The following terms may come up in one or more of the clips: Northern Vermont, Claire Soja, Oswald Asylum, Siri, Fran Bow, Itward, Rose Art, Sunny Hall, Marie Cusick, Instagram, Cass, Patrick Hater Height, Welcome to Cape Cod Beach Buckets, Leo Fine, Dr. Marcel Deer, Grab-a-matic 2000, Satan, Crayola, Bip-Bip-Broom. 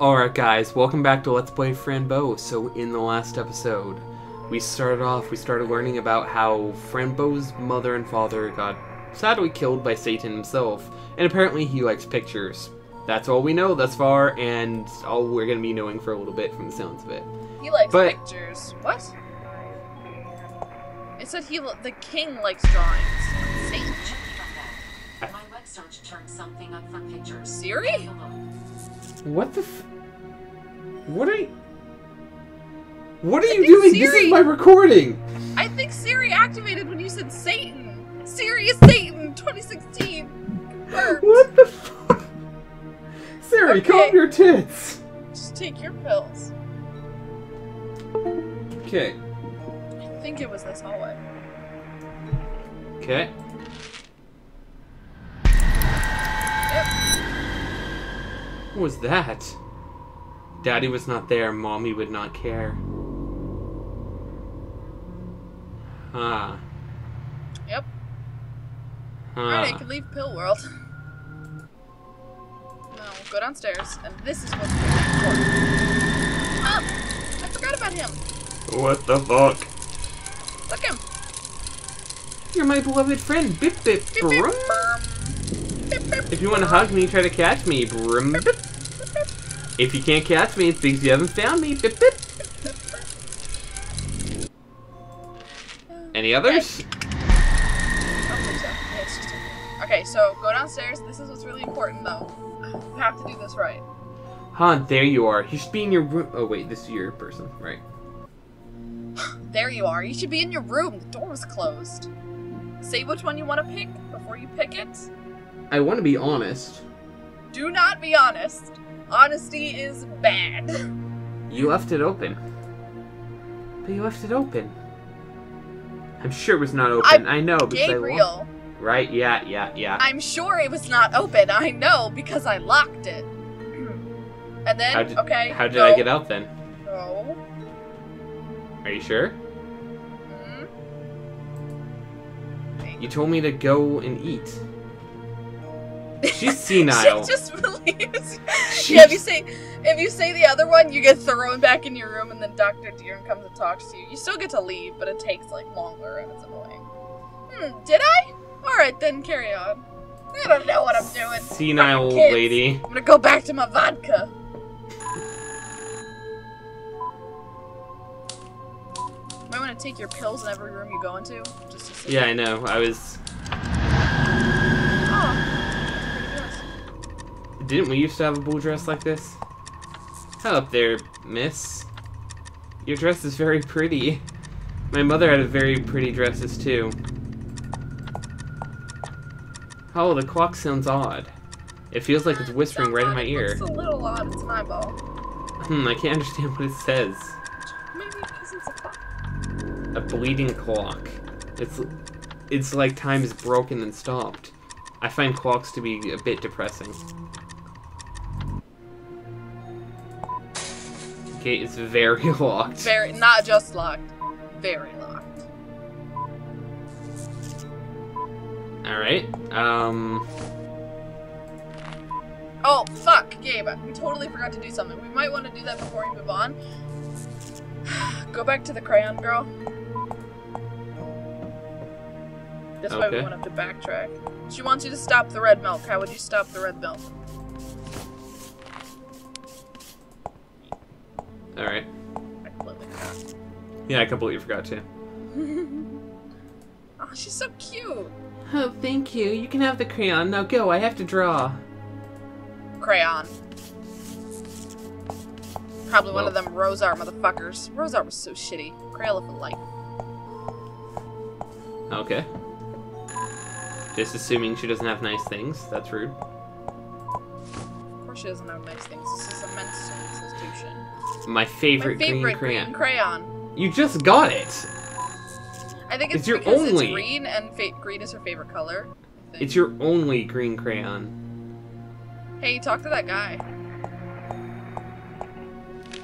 Alright guys, welcome back to Let's Play Fran Bow. So in the last episode, we started learning about how Fran Bow's mother and father got sadly killed by Satan himself, and apparently he likes pictures. That's all we know thus far, and all we're gonna be knowing for a little bit from the sounds of it. He likes pictures. What? It said the king likes drawings. Satan. My web search turned something up for pictures. Siri? What the f... What are you doing? Siri, this is my recording! I think Siri activated when you said Satan! Siri is Satan! 2016! What the fuck? Siri, okay. Calm your tits! Just take your pills. Okay. I think it was this hallway. Okay. What was that? Daddy was not there, Mommy would not care. Huh. Yep. Huh. Alright, I can leave Pill World. No, go downstairs, and this is what's going on. Up! I forgot about him! What the fuck? Look him! You're my beloved friend, Bip-Bip-Broom! If you want to hug me, try to catch me, Broom. If you can't catch me, it's because you haven't found me. Bip, bip. Any others? I don't think so. Yeah, it's just okay, so go downstairs. This is what's really important, though. You have to do this right. Huh, there you are. You should be in your room. Oh, wait, this is your person, right? There you are. You should be in your room. The door was closed. Say which one you want to pick before you pick it. I want to be honest. Do not be honest. Honesty is bad. You left it open. But you left it open. I'm sure it was not open. I know because Gabriel. Right? Yeah, yeah, yeah. I'm sure it was not open. I know because I locked it. And then, how did I get out then? No. Are you sure? Mm-hmm. You told me to go and eat. She's senile. She just believes. Yeah, if you say the other one, you get thrown back in your room, and then Dr. Deer comes and talks to you. You still get to leave, but it takes like longer, and it's annoying. Hmm. Did I? All right, then carry on. I don't know what I'm doing. Senile old lady. I'm gonna go back to my vodka. You might want to take your pills in every room you go into. Just to see. Yeah, I know. I was. Didn't we used to have a blue dress like this? Hello up there, miss. Your dress is very pretty. My mother had a very pretty dresses too. Oh, the clock sounds odd. It feels like it's whispering right in my ear. It's a little odd, it's my ball. I can't understand what it says. Maybe because it's a clock. A bleeding clock. It's like time is broken and stopped. I find clocks to be a bit depressing. Okay, it's very locked. Very, not just locked. Very locked. Alright, oh, fuck, Gabe. We totally forgot to do something. We might want to do that before we move on. Go back to the crayon girl. That's why we won't have to backtrack. She wants you to stop the red milk. How would you stop the red milk? Alright. I completely forgot. Yeah, I completely forgot too. Oh, she's so cute! Oh, thank you. You can have the crayon. Now go, I have to draw. Crayon. Probably one of them Rose Art motherfuckers. Rose Art was so shitty. Crayola for life. Okay. Just assuming she doesn't have nice things. That's rude. Of course she doesn't have nice things. This is a men's institution. My favorite green crayon. You just got it! I think it's your only. It's green, and green is her favorite color. It's your only green crayon. Hey, talk to that guy.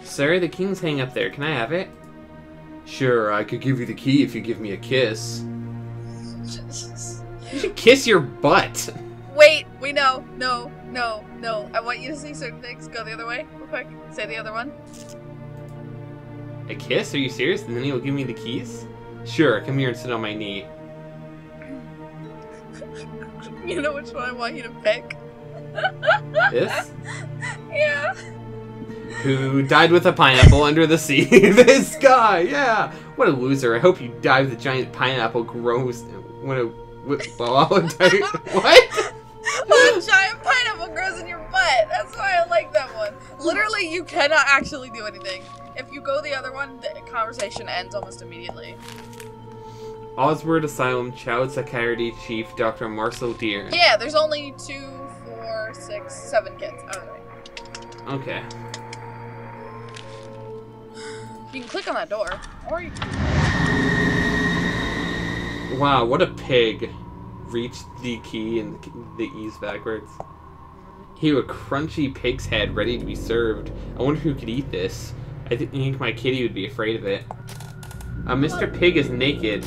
Sir, the king's hang up there. Can I have it? Sure, I could give you the key if you give me a kiss. You should kiss your butt. Wait, We know. No, no, no. I want you to say certain things. Go the other way, real quick. Say the other one. A kiss? Are you serious? And then he'll give me the keys? Sure, come here and sit on my knee. You know which one I want you to pick? This? Yeah. Who died with a pineapple under the sea? This guy, yeah. What a loser. I hope you die with a giant pineapple. Gross. What? Well, a giant pineapple grows in your butt. That's why I like that one. Literally, you cannot actually do anything. If you go the other one, the conversation ends almost immediately. Oswald Asylum, Child Psychiatry Chief, Dr. Marcel Deer. Yeah, there's only 2, 4, 6, 7 kids. Alright. Okay. You can click on that door. Or you can... Wow, what a pig. Reached the key and the ease backwards. Here, a crunchy pig's head ready to be served. I wonder who could eat this. I think my kitty would be afraid of it. Mr. Pig is naked.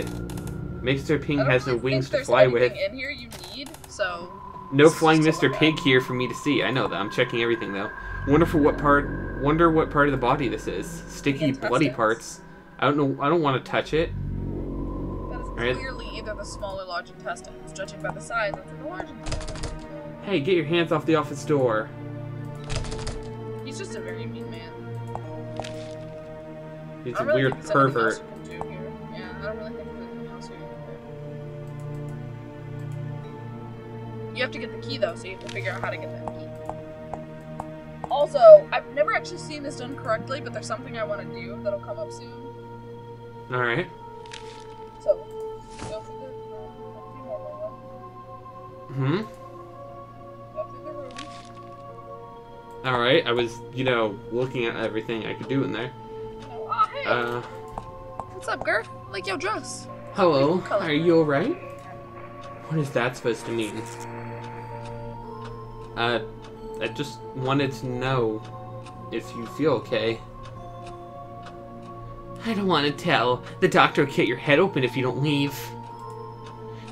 Mr. Pig has no wings to fly with. In here you need, so... No flying Mr. Pig here for me to see. I know that. I'm checking everything though. Wonder what part of the body this is. Sticky, bloody parts. I don't know. I don't want to touch it. That is clearly either the small or large intestines, judging by the size of the large intestines. Hey, get your hands off the office door. He's just a very mean man. He's a weird pervert. Yeah, I don't really think there's anything else here either. You have to get the key though, so you have to figure out how to get that key. Also, I've never actually seen this done correctly, but there's something I want to do that'll come up soon. Alright. So, go through the room. Go through the room. Alright, I was, you know, looking at everything I could do in there. Oh, hey. What's up, girl? Like your dress. Hello. Are you alright? What is that supposed to mean? I just wanted to know if you feel okay. I don't want to tell. The doctor will cut your head open if you don't leave.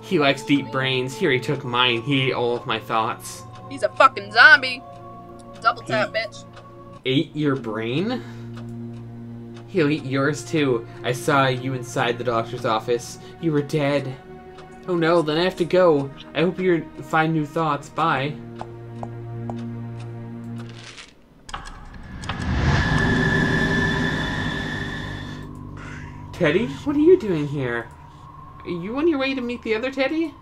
He likes deep brains. Here, he took mine. He ate all of my thoughts. He's a fucking zombie. Double tap, bitch. Ate your brain? He'll eat yours too. I saw you inside the doctor's office. You were dead. Oh no, then I have to go. I hope you find new thoughts. Bye. Teddy, what are you doing here? Are you on your way to meet the other Teddy?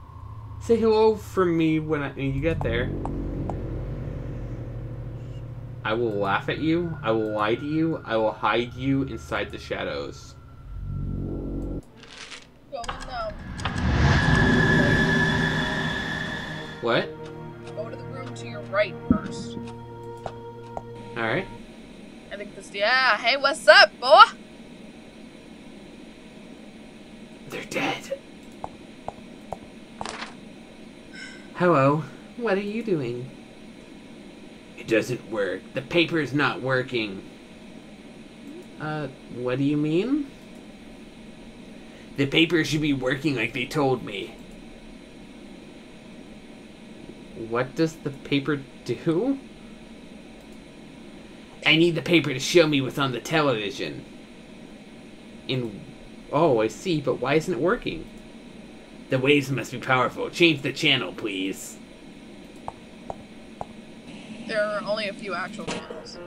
Say hello for me when you get there. I will laugh at you, I will lie to you, I will hide you inside the shadows. Go in now. What? Go to the room to your right first. Alright. I think this, yeah, hey, what's up, boy? They're dead. Hello, what are you doing? It doesn't work. The paper's not working. What do you mean? The paper should be working like they told me. What does the paper do? I need the paper to show me what's on the television. Oh, I see, but why isn't it working? The waves must be powerful. Change the channel, please. There are only a few actual channels.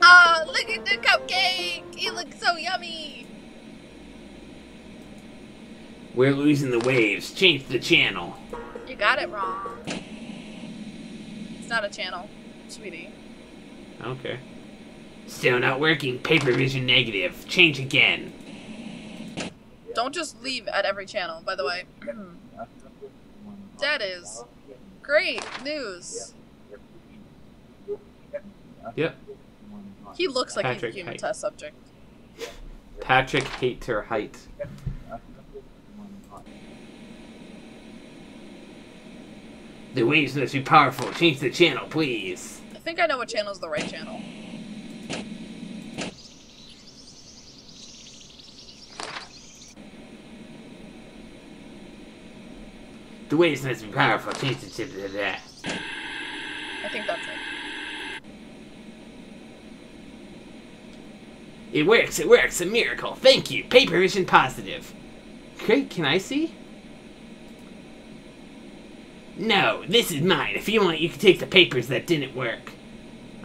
Ah, look at the cupcake! It looks so yummy! We're losing the waves. Change the channel. You got it wrong. It's not a channel, sweetie. Okay. Still not working. Paper vision negative. Change again. Don't just leave at every channel, by the way. That is great news. Yep. He looks like he's a human test subject. Patrick Hater Height. The waves must be powerful. Change the channel, please. I think I know what channel's the right channel. The waves must be powerful. Change the channel. I think that's it. It works, a miracle. Thank you, paper vision positive. Great, can I see? No, this is mine. If you want, you can take the papers that didn't work.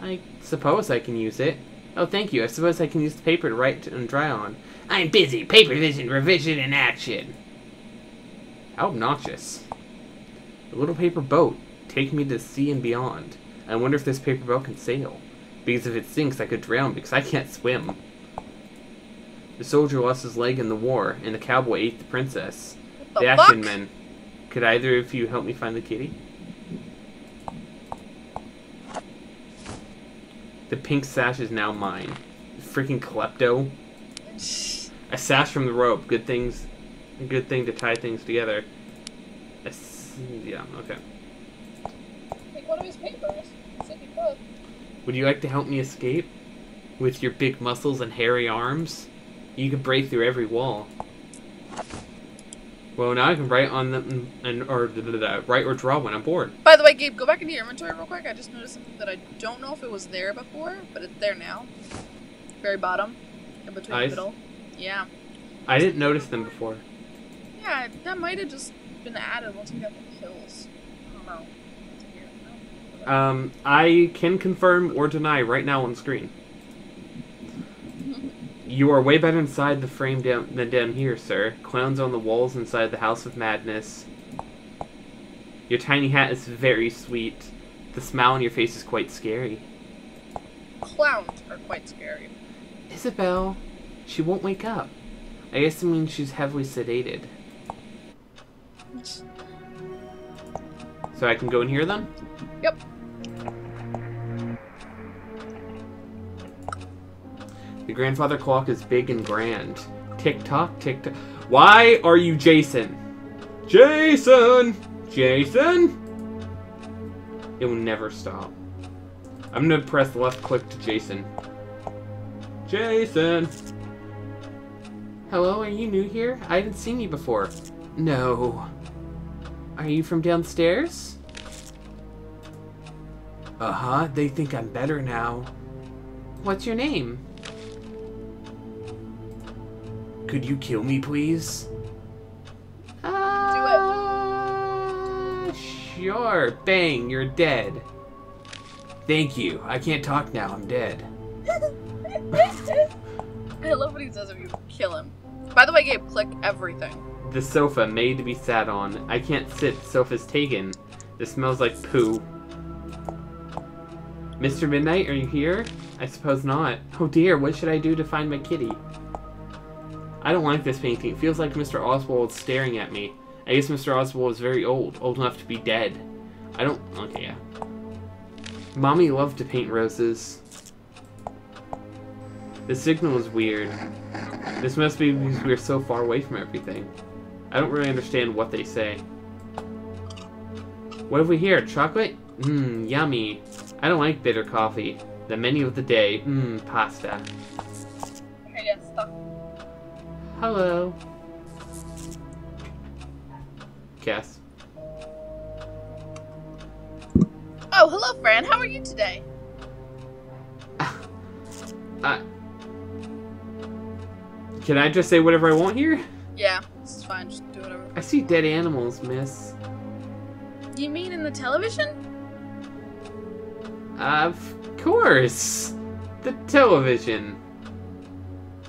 I suppose I can use it. Oh, thank you. I suppose I can use the paper to write and draw on. I'm busy. Paper vision, revision, and action. Obnoxious. A little paper boat. Take me to the sea and beyond. I wonder if this paper boat can sail. Because if it sinks, I could drown because I can't swim. The soldier lost his leg in the war, and the cowboy ate the princess. What the action men. Could either of you help me find the kitty? The pink sash is now mine. Freaking klepto. A sash from the rope. Good things. A good thing to tie things together. Yeah, okay. Take one of his papers. Would you like to help me escape? With your big muscles and hairy arms? You could break through every wall. Well, now I can write on them or draw when I'm bored. By the way, Gabe, go back into your inventory real quick. I just noticed something that I don't know if it was there before, but it's there now. Very bottom, in between the middle. Yeah. I didn't notice them before. Yeah, that might have just been added once we got the kills. I don't know. It's weird. I don't know. I can confirm or deny right now on screen. You are way better inside the frame than down here, sir. Clowns on the walls inside the house of madness. Your tiny hat is very sweet. The smile on your face is quite scary. Clowns are quite scary. Isabel, she won't wake up. I guess it means she's heavily sedated. So I can go in here then? Yep. The grandfather clock is big and grand. Tick-tock, tick-tock. Why are you Jason? Jason! Jason! It will never stop. I'm gonna press left click to Jason. Jason! Hello, are you new here? I haven't seen you before. No. Are you from downstairs? Uh-huh, they think I'm better now. What's your name? Could you kill me, please? Do it. Sure. Bang, you're dead. Thank you. I can't talk now. I'm dead. I love what he says if you kill him. By the way, Gabe, click everything. The sofa made to be sat on. I can't sit. The sofa's taken. This smells like poo. Mr. Midnight, are you here? I suppose not. Oh dear, what should I do to find my kitty? I don't like this painting. It feels like Mr. Oswald is staring at me. I guess Mr. Oswald is very old. Old enough to be dead. I don't... Okay, yeah. Mommy loved to paint roses. The signal is weird. This must be because we're so far away from everything. I don't really understand what they say. What have we here? Chocolate? Mmm, yummy. I don't like bitter coffee. The menu of the day. Mmm, pasta. Okay, yeah, stop. Hello. Cass. Oh, hello, Fran. How are you today? Can I just say whatever I want here? Yeah, it's fine. Just do whatever. I see dead animals, miss. You mean in the television? Of course. The television.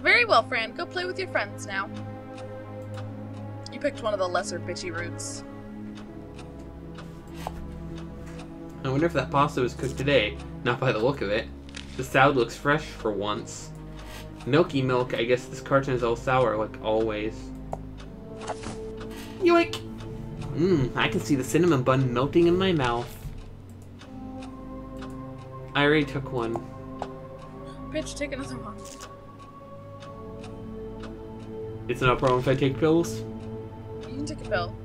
Very well, Fran. Go play with your friends now. You picked one of the lesser bitchy routes. I wonder if that pasta was cooked today. Not by the look of it. The salad looks fresh for once. Milky milk. I guess this carton is all sour, like always. Yoink! Mmm, I can see the cinnamon bun melting in my mouth. I already took one. Bitch, take another one. It's not a problem if I take pills? You can take a pill.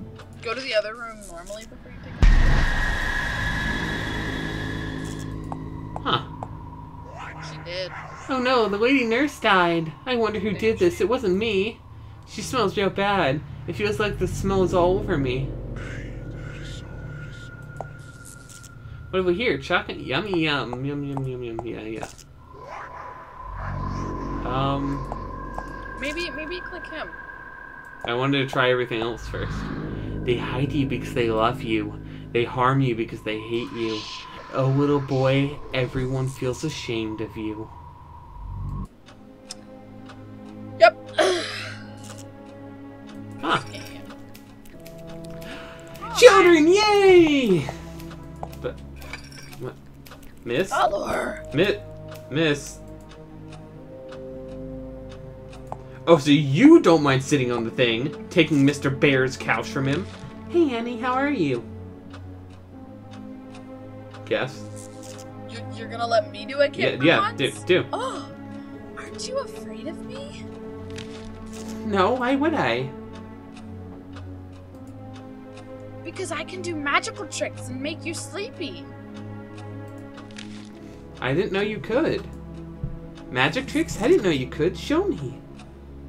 Go to the other room normally before you take a pill. Huh. She did. Oh no, the lady nurse died. I wonder who did this. It wasn't me. She smells real bad. It feels like the smell is all over me. What do we hear? Chocolate? Yummy yum. Yum yum yum yum. Yeah, yeah. Maybe click him. I wanted to try everything else first. They hide you because they love you. They harm you because they hate you. Oh, little boy, everyone feels ashamed of you. Yep. Huh. Yeah. Children, yay! But, what? Miss? Follow her. Miss? Oh, so you don't mind sitting on the thing, taking Mr. Bear's couch from him. Hey, Annie, how are you? Guess. You're gonna let me do it, kid? Yeah, do. Oh, aren't you afraid of me? No, why would I? Because I can do magical tricks and make you sleepy. I didn't know you could. Magic tricks? I didn't know you could. Show me.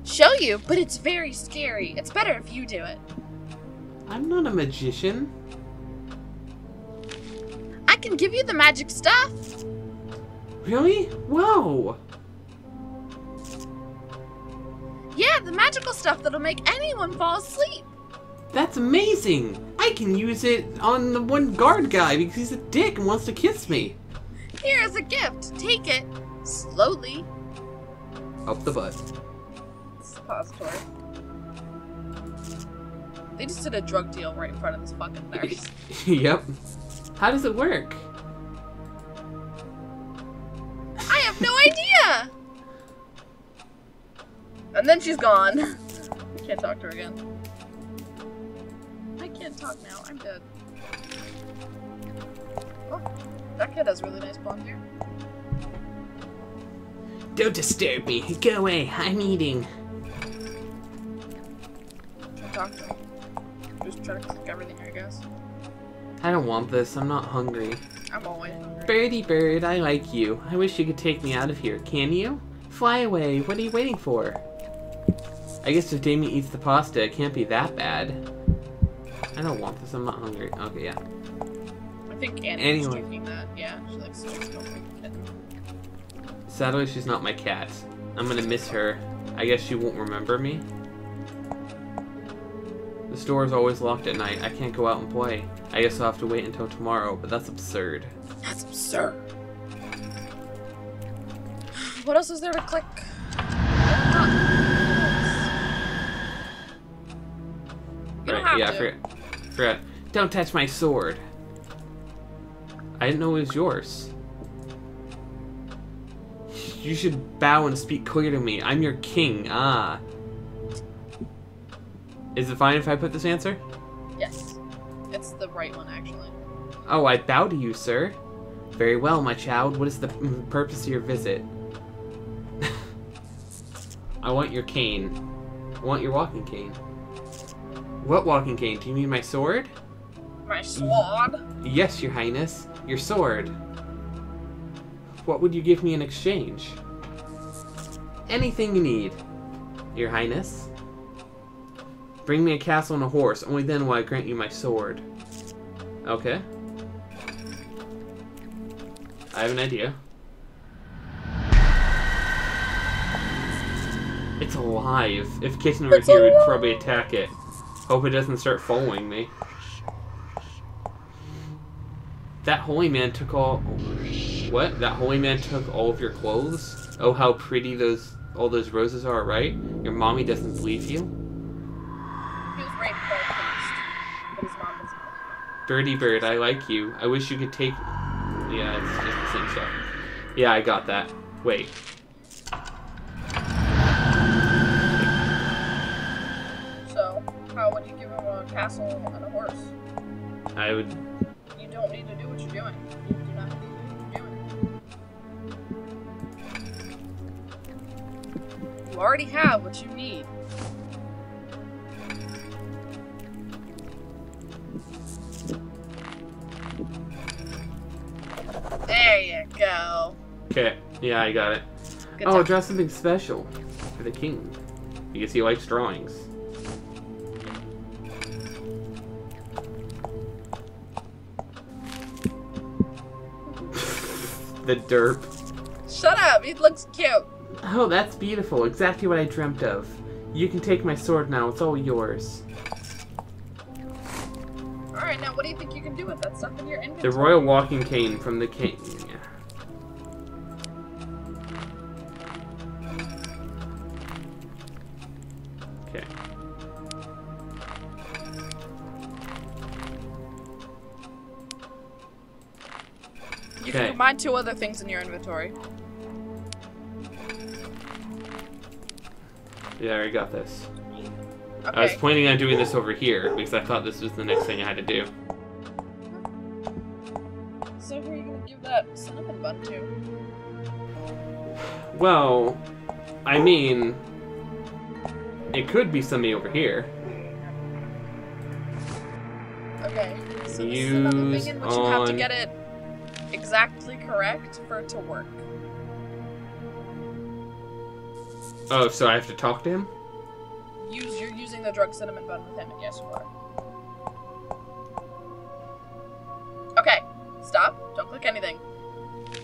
Show you, but it's very scary. It's better if you do it. I'm not a magician. I can give you the magic stuff. Really? Whoa. Yeah, the magical stuff that'll make anyone fall asleep. That's amazing. I can use it on the one guard guy because he's a dick and wants to kiss me. Here is a gift. Take it. Slowly. Up the butt. Pository. They just did a drug deal right in front of this fucking nurse. Yep. How does it work? I have no idea! And then she's gone. Can't talk to her again. I can't talk now. I'm dead. Oh, that kid has really nice blonde hair. Don't disturb me. Go away. I'm eating. Doctor. Just try to click everything, I guess. I don't want this. I'm not hungry. I'm always hungry. Birdie bird, I like you. I wish you could take me out of here. Can you? Fly away. What are you waiting for? I guess if Damien eats the pasta, it can't be that bad. I don't want this. I'm not hungry. Okay, yeah. I think Annie's drinking that. Yeah, she likes to drink. Sadly, she's not my cat. I'm gonna miss her. I guess she won't remember me. The store is always locked at night. I can't go out and play. I guess I'll have to wait until tomorrow, but that's absurd. That's absurd. What else is there to click? You don't have to. I forgot. Don't touch my sword. I didn't know it was yours. You should bow and speak clear to me. I'm your king. Ah. Is it fine if I put this answer? Yes. It's the right one, actually. Oh, I bow to you, sir. Very well, my child. What is the purpose of your visit? I want your cane. I want your walking cane. What walking cane? Do you mean my sword? My sword? Yes, your highness. Your sword. What would you give me in exchange? Anything you need, your highness. Bring me a castle and a horse. Only then will I grant you my sword. Okay. I have an idea. It's alive. If Kitten were here, we'd probably attack it. Hope it doesn't start following me. That holy man took all... What? That holy man took all of your clothes? Oh, how pretty those all those roses are, right? Your mommy doesn't believe you? Birdie bird, I like you. I wish you could take... Yeah, it's just the same stuff. Yeah, I got that. Wait. So, how would you give him a castle and a horse? I would... You don't need to do what you're doing. You do not need to do what you're doing. You already have what you need. There you go. Okay, yeah, I got it. Good oh, time. Draw something special for the king. Because he likes drawings. the derp. Shut up, it looks cute. Oh, that's beautiful. Exactly what I dreamt of. You can take my sword now. It's all yours. Alright, now what do you think you can do with that stuff in your inventory? The royal walking cane from the king. Okay. You can combine two other things in your inventory. Yeah, I already got this. Okay. I was planning on doing this over here because I thought this was the next thing I had to do. So who are you gonna give that cinnamon bun to? Well, I mean, it could be somebody over here. Okay. So this is another thing in which you have to get it exactly correct for it to work. Oh, so I have to talk to him? You're using the drug cinnamon bun with him, and yes, you are. Okay, stop. Don't click anything.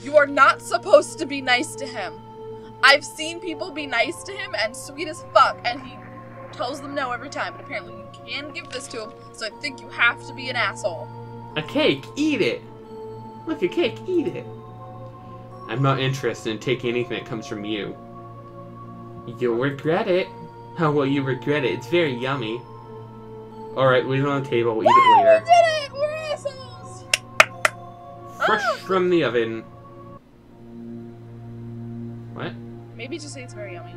You are not supposed to be nice to him. I've seen people be nice to him and sweet as fuck, and he tells them no every time, but apparently you can give this to him, so I think you have to be an asshole. A cake, eat it! Look, a cake, eat it! I'm not interested in taking anything that comes from you. You'll regret it. How will you regret it? It's very yummy. Alright, leave it on the table. We'll eat it later. We did it! We're assholes! Fresh from the oven. What? Maybe just say it's very yummy.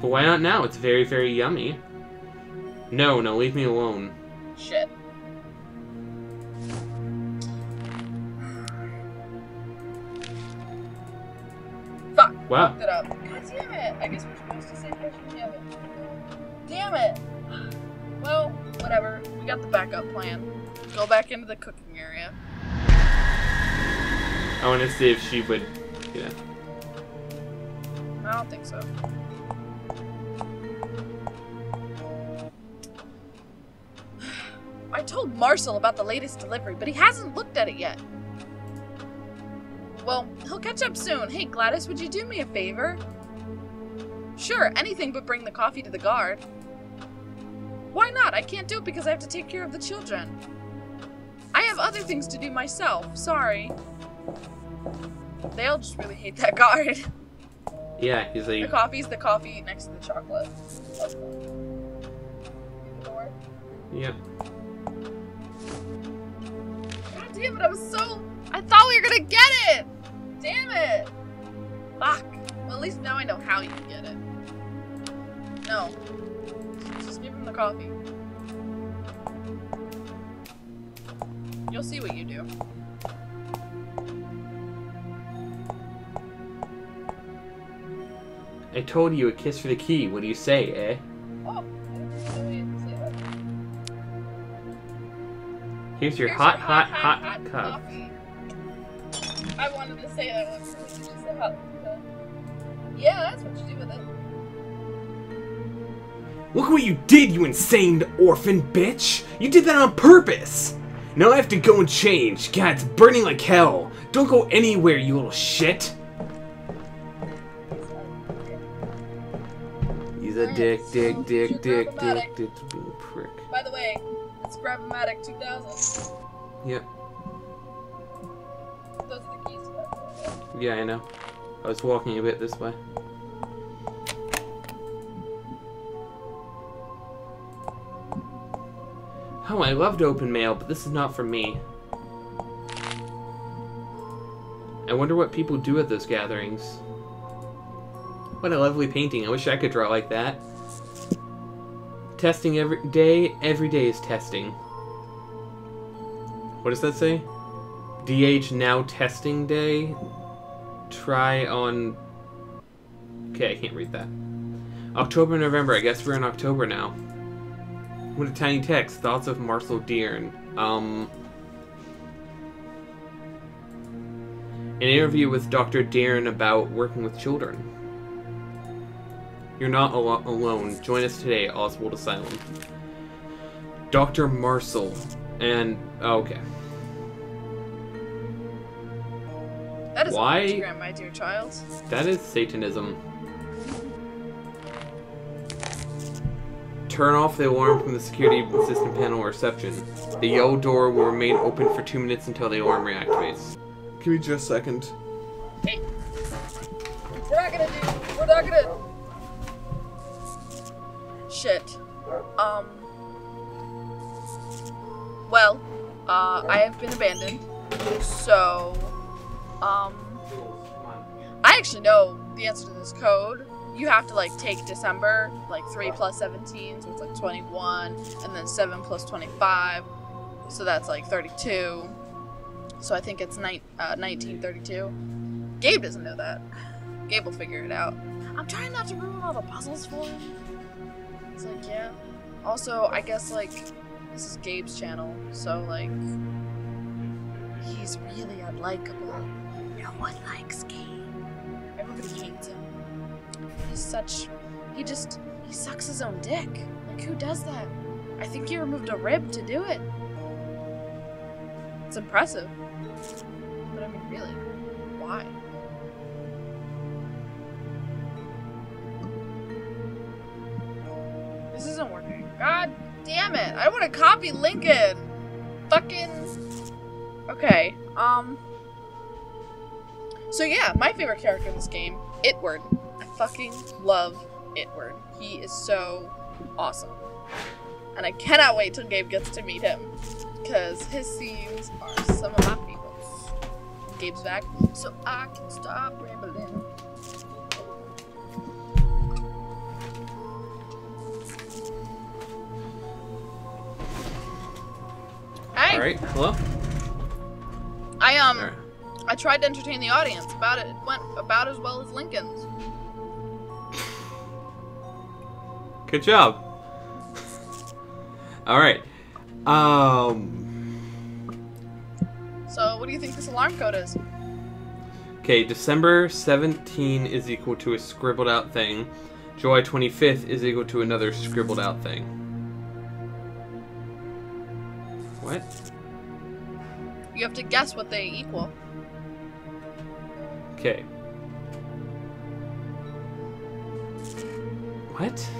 But why not now? It's very, very yummy. No, no, leave me alone. Shit. Wow. Looked it up. God damn it! I guess we're supposed to say fresh from the oven. Damn it! Well, whatever. We got the backup plan. Go back into the cooking area. I want to see if she would. Yeah. I don't think so. I told Marcel about the latest delivery, but he hasn't looked at it yet. Well, he'll catch up soon. Hey, Gladys, would you do me a favor? Sure, anything but bring the coffee to the guard. Why not? I can't do it because I have to take care of the children. I have other things to do myself. Sorry. They all just really hate that guard. Yeah, he's like... The coffee's the coffee next to the chocolate. Yep. God damn it, I was so... I thought we were gonna get it! Damn it! Fuck. Well, at least now I know how you can get it. No. Just give him the coffee. You'll see what you do. I told you a kiss for the key. What do you say, eh? Oh, I didn't know you didn't say that. Here's your hot cup. Coffee. I wanted to say that one. Just say hot. Yeah, that's what you do with it. Look what you did, you insane orphan bitch! You did that on purpose! Now I have to go and change. God, it's burning like hell. Don't go anywhere, you little shit. He's a dick. Prick. By the way, it's Grab-a-matic 2000. Yep. Those are the keys to that. Yeah, I know. I was walking a bit this way. Oh, I loved open mail, but this is not for me. I wonder what people do at those gatherings. What a lovely painting. I wish I could draw like that. Testing every day is testing. What does that say? DH now testing day. Try on... Okay, I can't read that. October, November. I guess we're in October now. What a tiny text. Thoughts of Marcel Deer. An interview with Dr. Deer about working with children. You're not alone. Join us today, Oswald Asylum. Dr. Marcel. And... Oh, okay. Why? Instagram, my dear child. That is Satanism. Turn off the alarm from the security system panel reception. The yellow door will remain open for 2 minutes until the alarm reactivates. Give me just a second. Hey. We're not gonna... Shit. Well, I have been abandoned. So, I actually know the answer to this code. You have to, like, take December, like, 3 plus 17, so it's, like, 21, and then 7 plus 25, so that's, like, 32. So I think it's 1932. Gabe doesn't know that. Gabe will figure it out. I'm trying not to ruin all the puzzles for him. It's like, yeah. Also, I guess, like, this is Gabe's channel, so, like, he's really unlikable. No one likes Gabe. Everybody hates him. He sucks his own dick. Like, who does that? I think he removed a rib to do it. It's impressive. But I mean, really, why? This isn't working. God damn it. I want to copy Lincoln. Fucking. Okay. So yeah, my favorite character in this game, Itward. Fucking love Itward. He is so awesome. And I cannot wait till Gabe gets to meet him, because his scenes are some of my favorites. Gabe's back, so I can stop rambling. Hey! Alright, hello? I tried to entertain the audience about it. It went about as well as Lincoln's. Good job. All right. So, what do you think this alarm code is? Okay, December 17 is equal to a scribbled out thing. July 25th is equal to another scribbled out thing. What? You have to guess what they equal. Okay. What?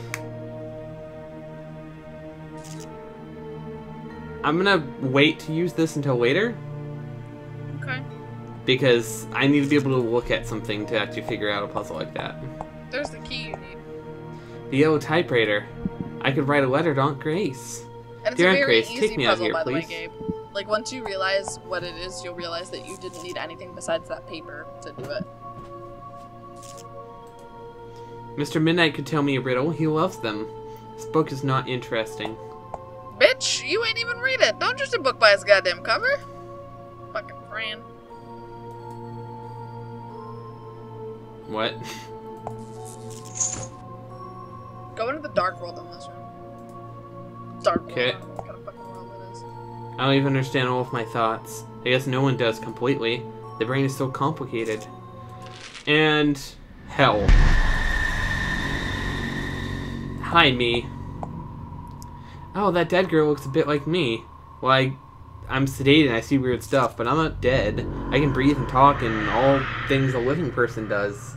I'm gonna wait to use this until later. Okay. Because I need to be able to look at something to actually figure out a puzzle like that. There's the key you need. The yellow typewriter. I could write a letter to Aunt Grace. And it's Dear a Aunt very Grace, easy take me puzzle, out here, by please. The way, Gabe. Like, once you realize what it is, you'll realize that you didn't need anything besides that paper to do it. Mr. Midnight could tell me a riddle. He loves them. This book is not interesting. Bitch, you ain't even read it. Don't judge a book by its goddamn cover. Fucking Fran. What? Go into the dark world in this room. Dark world. Okay. I don't know what kind of fucking world it is. I don't even understand all of my thoughts. I guess no one does completely. The brain is so complicated. And hell. Hi, me. Oh, that dead girl looks a bit like me. Well, I'm sedated and I see weird stuff, but I'm not dead. I can breathe and talk and all things a living person does.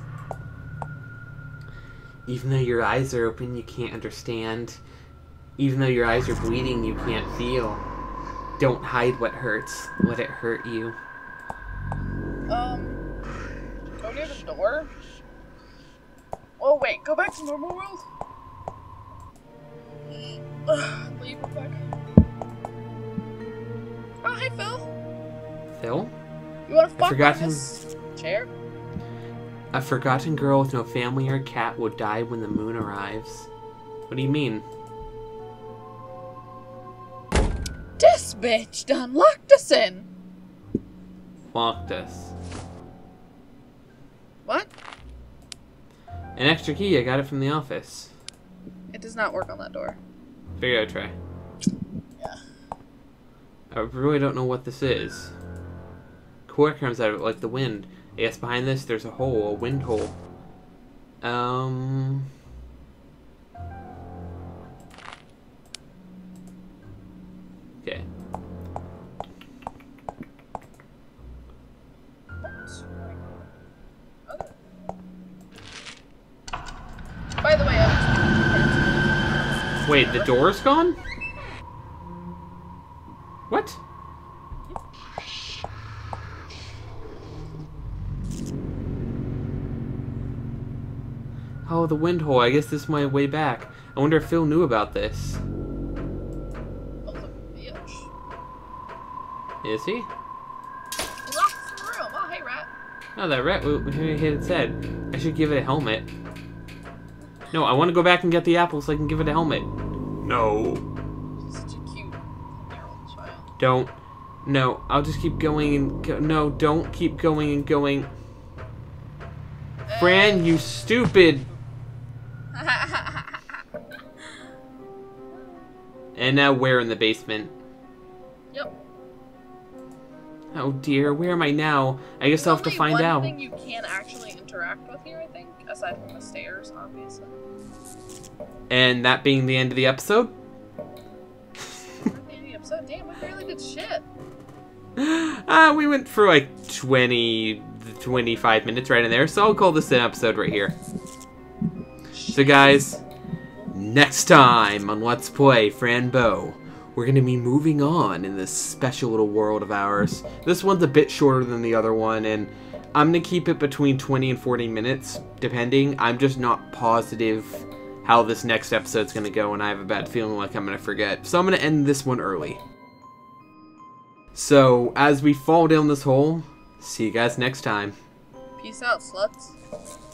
Even though your eyes are open, you can't understand. Even though your eyes are bleeding, you can't feel. Don't hide what hurts. Let it hurt you. Go near the door? Oh, wait. Go back to normal world? Leave her back. Oh, hey, Phil. Phil? You want to fuck on this chair? A forgotten girl with no family or cat will die when the moon arrives. What do you mean? This bitch done locked us in. Locked us. What? An extra key. I got it from the office. It does not work on that door. Figure I'd try. Yeah. I really don't know what this is. Core comes out of it like the wind. I guess behind this there's a hole, a wind hole. Okay. Wait, the door's gone? What? Oh, the wind hole. I guess this is my way back. I wonder if Phil knew about this. Is he? Locked the room. Oh, hey, rat. No, that rat hit its head. I should give it a helmet. No, I want to go back and get the apple so I can give it a helmet. No. She's such a cute, narrow child. Don't. No, I'll just keep going and go. No, don't keep going and going. Fran, you stupid. And now we're in the basement. Yep. Oh dear, where am I now? I guess I'll have to find out. There's only one thing you can actually interact with here, I think, aside from the stairs, obviously. And that being the end of the episode? Not the end of the episode? Damn, we barely did shit. We went for like 25 minutes right in there, so I'll call this an episode right here. Shit. So guys, next time on Let's Play Fran Bow, we're going to be moving on in this special little world of ours. This one's a bit shorter than the other one, and I'm going to keep it between 20 and 40 minutes, depending. I'm just not positive how this next episode's going to go, and I have a bad feeling like I'm going to forget. So I'm going to end this one early. So, as we fall down this hole, see you guys next time. Peace out, sluts.